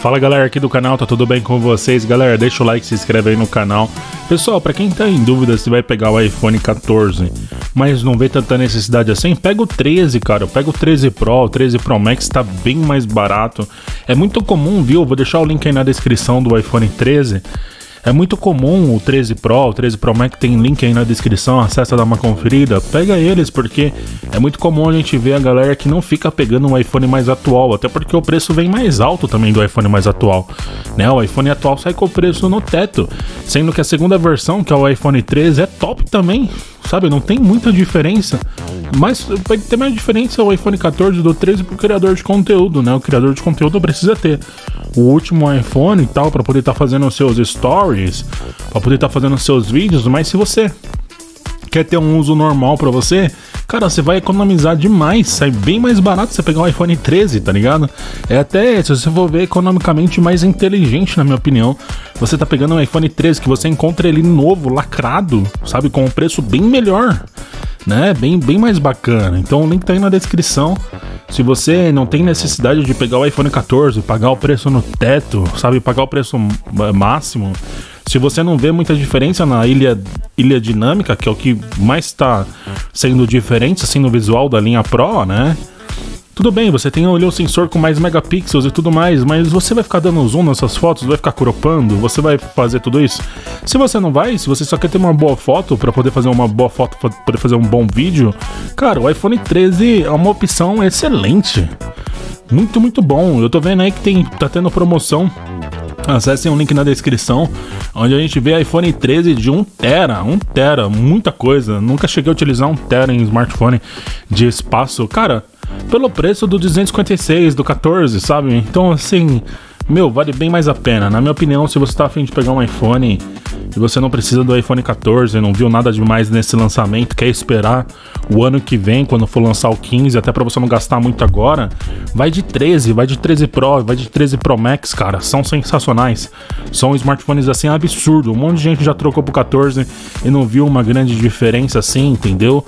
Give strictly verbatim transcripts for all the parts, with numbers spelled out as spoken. Fala galera aqui do canal, tá tudo bem com vocês? Galera, deixa o like, se inscreve aí no canal. Pessoal, pra quem tá em dúvida se vai pegar o iPhone quatorze, mas não vê tanta necessidade assim, pega o treze, cara. Pega o treze Pro, o treze Pro Max tá bem mais barato. É muito comum, viu? Vou deixar o link aí na descrição do iPhone treze. É muito comum o treze Pro, o treze Pro Max, tem link aí na descrição, acessa, dá uma conferida, pega eles, porque é muito comum a gente ver a galera que não fica pegando um iPhone mais atual, até porque o preço vem mais alto também do iPhone mais atual, né? O iPhone atual sai com o preço no teto, sendo que a segunda versão, que é o iPhone treze, é top também, sabe? Não tem muita diferença, mas vai ter mais diferença o iPhone quatorze do treze pro criador de conteúdo, né? O criador de conteúdo precisa ter o último iPhone e tal, para poder estar tá fazendo os seus stories, para poder estar tá fazendo os seus vídeos, mas se você quer ter um uso normal para você, cara, você vai economizar demais, sai bem mais barato você pegar um iPhone treze, tá ligado? É até, se você for ver, economicamente mais inteligente, na minha opinião, você tá pegando um iPhone treze, que você encontra ele novo, lacrado, sabe, com um preço bem melhor, né, bem, bem mais bacana. Então o link tá aí na descrição. Se você não tem necessidade de pegar o iPhone quatorze, pagar o preço no teto, sabe, pagar o preço máximo, se você não vê muita diferença na ilha, ilha dinâmica, que é o que mais está sendo diferente assim no visual da linha Pro, né? Tudo bem, você tem ali o sensor com mais megapixels e tudo mais, mas você vai ficar dando zoom nessas fotos, vai ficar cropando, você vai fazer tudo isso? Se você não vai, se você só quer ter uma boa foto, para poder fazer uma boa foto, para poder fazer um bom vídeo, cara, o iPhone treze é uma opção excelente. Muito, muito bom. Eu tô vendo aí que tem, tá tendo promoção. Acessem o link na descrição, onde a gente vê iPhone treze de um tera, um tera, muita coisa. Nunca cheguei a utilizar um tera em smartphone de espaço, cara, pelo preço do duzentos e cinquenta e seis, do quatorze, sabe? Então, assim, meu, vale bem mais a pena. Na minha opinião, se você tá afim de pegar um iPhone e você não precisa do iPhone quatorze, não viu nada demais nesse lançamento, quer esperar o ano que vem, quando for lançar o quinze, até pra você não gastar muito agora, vai de treze, vai de treze Pro, vai de treze Pro Max, cara, são sensacionais, são smartphones assim absurdo, um monte de gente já trocou pro quatorze e não viu uma grande diferença assim, entendeu?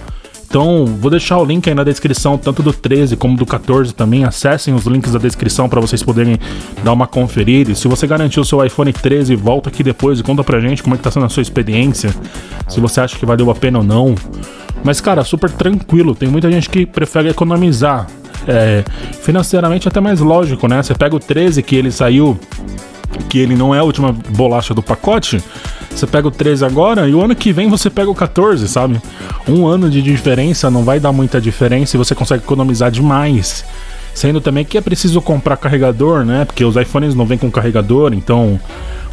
Então, vou deixar o link aí na descrição, tanto do treze como do quatorze também. Acessem os links da descrição para vocês poderem dar uma conferida. E se você garantiu o seu iPhone treze, volta aqui depois e conta pra gente como é que tá sendo a sua experiência, se você acha que valeu a pena ou não. Mas, cara, super tranquilo. Tem muita gente que prefere economizar. É, financeiramente até mais lógico, né? Você pega o treze, que ele saiu, que ele não é a última bolacha do pacote, você pega o treze agora e o ano que vem você pega o quatorze, sabe? Um ano de diferença não vai dar muita diferença e você consegue economizar demais. Sendo também que é preciso comprar carregador, né? Porque os iPhones não vêm com carregador, então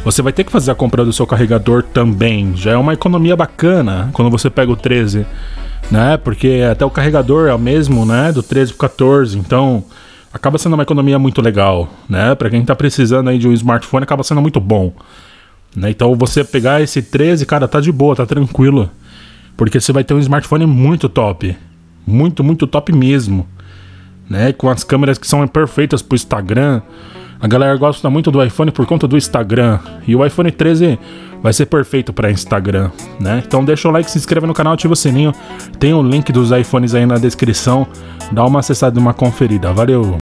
você vai ter que fazer a compra do seu carregador também. Já é uma economia bacana quando você pega o treze, né? Porque até o carregador é o mesmo, né? Do treze pro quatorze, então acaba sendo uma economia muito legal, né? Pra quem tá precisando aí de um smartphone, acaba sendo muito bom, né? Então você pegar esse treze, cara, tá de boa, tá tranquilo, porque você vai ter um smartphone muito top, muito, muito top mesmo, né? Com as câmeras que são perfeitas pro Instagram. A galera gosta muito do iPhone por conta do Instagram, e o iPhone treze vai ser perfeito para Instagram, né? Então deixa o like, se inscreva no canal, ativa o sininho. Tem o link dos iPhones aí na descrição. Dá uma acessada e uma conferida. Valeu!